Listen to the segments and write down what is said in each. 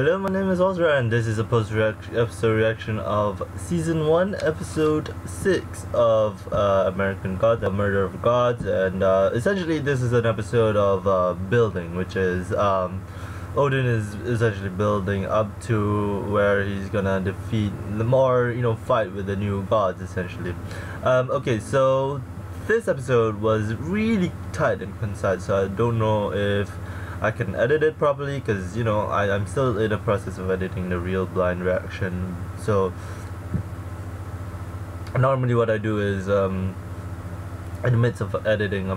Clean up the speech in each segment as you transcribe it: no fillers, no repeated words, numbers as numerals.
Hello, my name is Osra, and this is a post-episode reaction of Season 1, Episode 6 of American Gods, The Murder of Gods, and essentially this is an episode of building, which is, Odin is essentially building up to where he's gonna defeat Lamar, fight with the new gods, essentially. Okay, so this episode was really tight and concise, so I don't know if I can edit it properly because, I'm still in the process of editing the real blind reaction. So normally what I do is, in the midst of editing a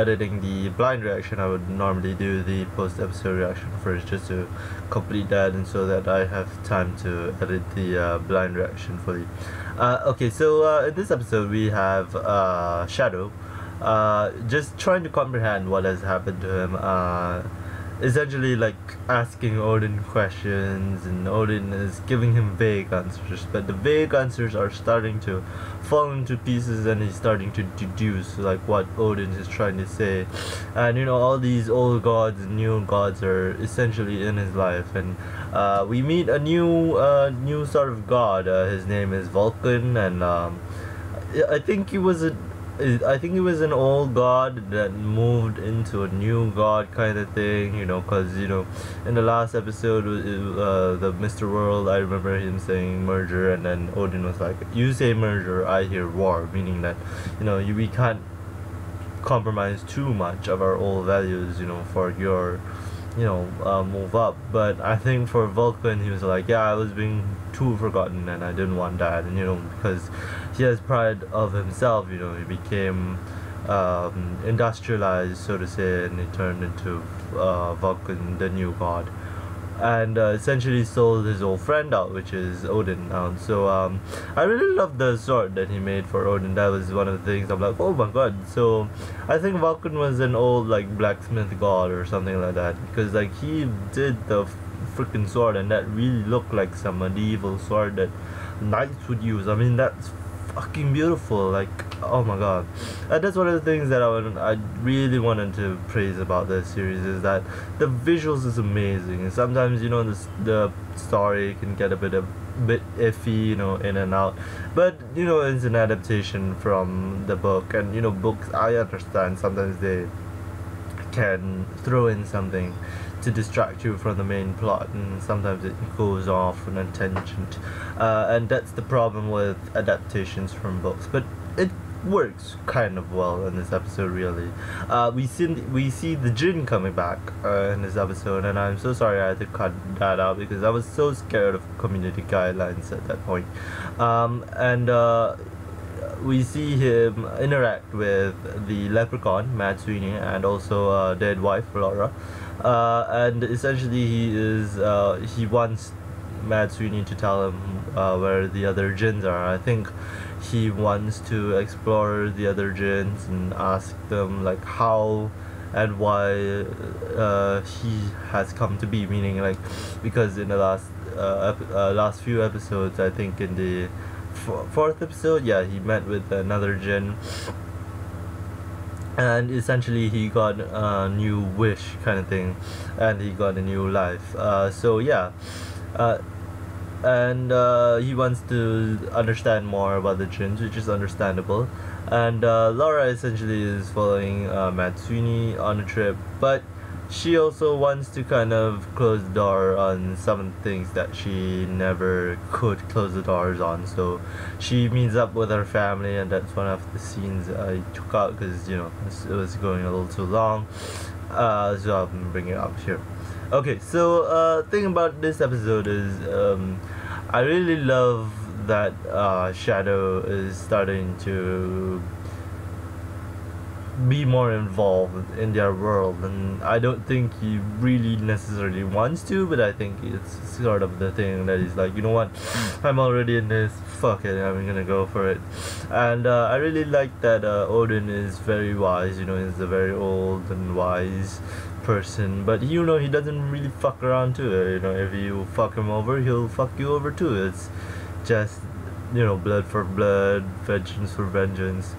editing the blind reaction, I would normally do the post-episode reaction first just to complete that, and so that I have time to edit the blind reaction fully. Okay, so in this episode we have Shadow, just trying to comprehend what has happened to him, essentially like asking Odin questions, and Odin is giving him vague answers, but the vague answers are starting to fall into pieces, and he's starting to deduce like what Odin is trying to say, and all these old gods and new gods are essentially in his life, and we meet a new sort of god. His name is Vulcan, and I think he was an old god that moved into a new god kind of thing, because, in the last episode, the Mr. World, I remember him saying merger, and then Odin was like, you say merger, I hear war, meaning that, we can't compromise too much of our old values, for your, move up. But I think for Vulcan, he was like, yeah, I was being too forgotten, and I didn't want that, and, because he has pride of himself, he became industrialized, so to say, and he turned into Vulcan, the new god, and essentially sold his old friend out, which is Odin now. So I really love the sword that he made for Odin. That was one of the things I'm like, oh my god. So I think Vulcan was an old like blacksmith god or something like that, because like he did the freaking sword, and that really looked like some medieval sword that knights would use. I mean, that's fucking beautiful, like, oh my god. And that's one of the things that I really wanted to praise about this series, is that the visuals is amazing, and sometimes the story can get a bit iffy, in and out, but it's an adaptation from the book, and books, I understand sometimes they can throw in something to distract you from the main plot, and sometimes it goes off on a tangent, and that's the problem with adaptations from books, but it works kind of well in this episode, really. We see the Jinn coming back in this episode, and I'm so sorry I had to cut that out because I was so scared of community guidelines at that point, we see him interact with the leprechaun, Mad Sweeney, and also dead wife, Laura. And essentially he wants Mad Sweeney to tell him where the other Jinns are. I think he wants to explore the other Jinns and ask them like how and why he has come to be, meaning like, because in the last few episodes, I think in the fourth episode, yeah, he met with another Jinn, and essentially he got a new wish kind of thing, and he got a new life, so yeah, and he wants to understand more about the Jinns, which is understandable, and Laura essentially is following Mad Sweeney on a trip, but she also wants to kind of close the door on some things that she never could close the doors on. So she meets up with her family, and that's one of the scenes I took out because it was going a little too long, so I'm bringing it up here. Okay, so thing about this episode is I really love that Shadow is starting to be more involved in their world, and I don't think he really necessarily wants to, but I think it's sort of the thing that he's like, you know what, I'm already in this, fuck it, I'm gonna go for it. And I really like that Odin is very wise, he's a very old and wise person, but he doesn't really fuck around too. If you fuck him over, he'll fuck you over too. It's just blood for blood, vengeance for vengeance,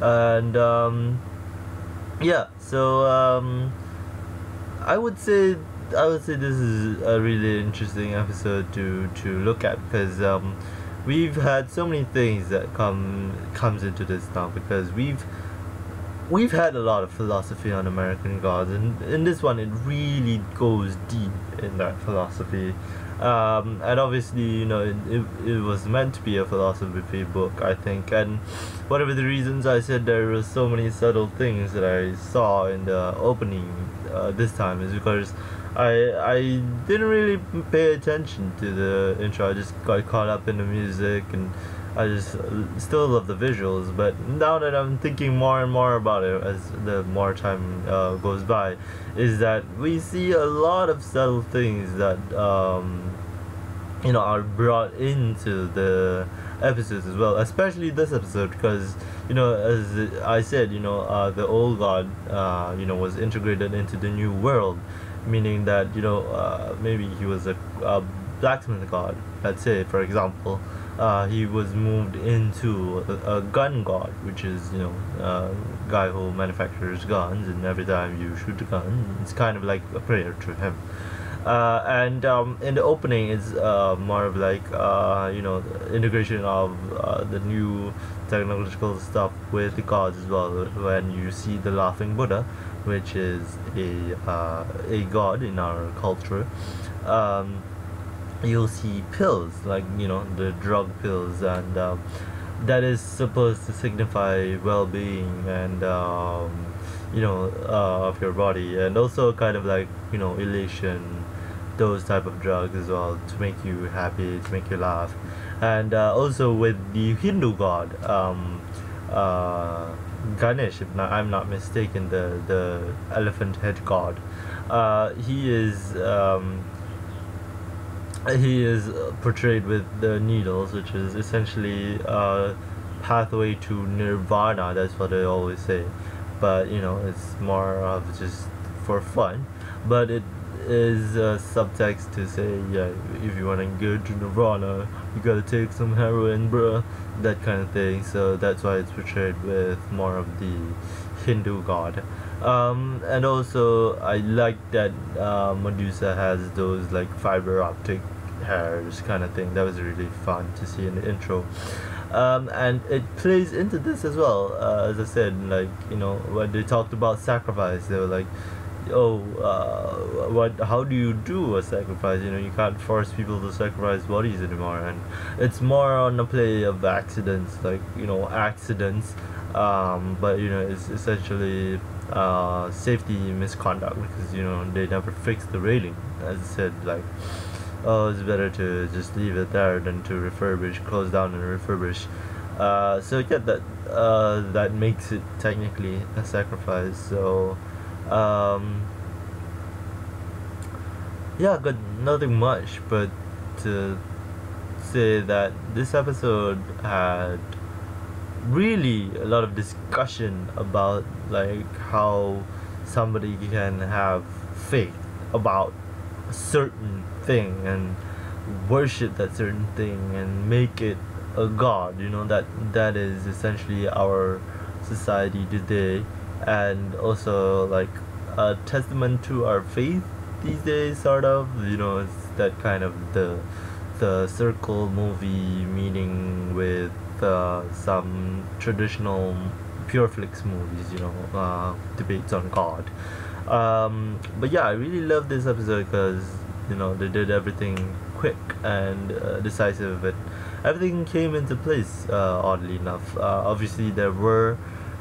and yeah, so I would say this is a really interesting episode to look at, because we've had so many things that comes into this now, because we've had a lot of philosophy on American Gods, and in this one it really goes deep in that philosophy. And obviously, you know, it was meant to be a philosophy book, I think, and whatever the reasons, I said there were so many subtle things that I saw in the opening this time, is because I didn't really pay attention to the intro. I just got caught up in the music, and I just still love the visuals, but now that I'm thinking more and more about it as the more time goes by, is that we see a lot of subtle things that you know, are brought into the episodes as well, especially this episode, because, you know, as I said, you know, the old god, you know, was integrated into the new world, meaning that, you know, maybe he was a blacksmith god, let's say, for example. He was moved into a gun god, which is, you know, a guy who manufactures guns, and every time you shoot a gun, it's kind of like a prayer to him. And in the opening, it's more of like, you know, integration of the new technological stuff with the gods as well, when you see the Laughing Buddha, which is a god in our culture. You'll see pills, like, you know, the drug pills, and that is supposed to signify well-being and you know, of your body, and also kind of like, you know, elation, those type of drugs as well, to make you happy, to make you laugh. And also with the Hindu god, Ganesh, if I'm not mistaken, the elephant head god, he is portrayed with the needles, which is essentially a pathway to nirvana. That's what I always say, but, you know, it's more of just for fun, but it is a subtext to say, yeah, if you want to go to nirvana, you gotta take some heroin, bruh, that kind of thing. So that's why it's portrayed with more of the Hindu god. And also I like that Medusa has those like fiber optic hairs kind of thing. That was really fun to see in the intro, and it plays into this as well. As I said, like, you know, when they talked about sacrifice, they were like, oh, how do you do a sacrifice? You know, you can't force people to sacrifice bodies anymore, and it's more on the play of accidents, like, you know, accidents, but, you know, it's essentially safety misconduct, because, you know, they never fixed the railing. As I said, like, oh, it's better to just leave it there than to refurbish, close down and refurbish. So yeah, that makes it technically a sacrifice. So yeah, got nothing much but to say that this episode had really a lot of discussion about, like, how somebody can have faith about a certain thing and worship that certain thing and make it a god. You know, that is essentially our society today, and also like a testament to our faith these days, sort of. You know, it's that kind of the circle movie meeting with some traditional Pureflix movies, you know, debates on God. But yeah, I really love this episode because, you know, they did everything quick and decisive, and everything came into place, oddly enough. Obviously there were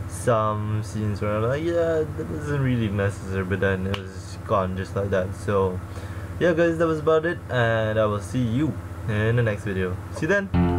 some scenes where I'm like, yeah, that wasn't really necessary, but then it was gone just like that. So yeah guys, that was about it, and I will see you in the next video. See you then.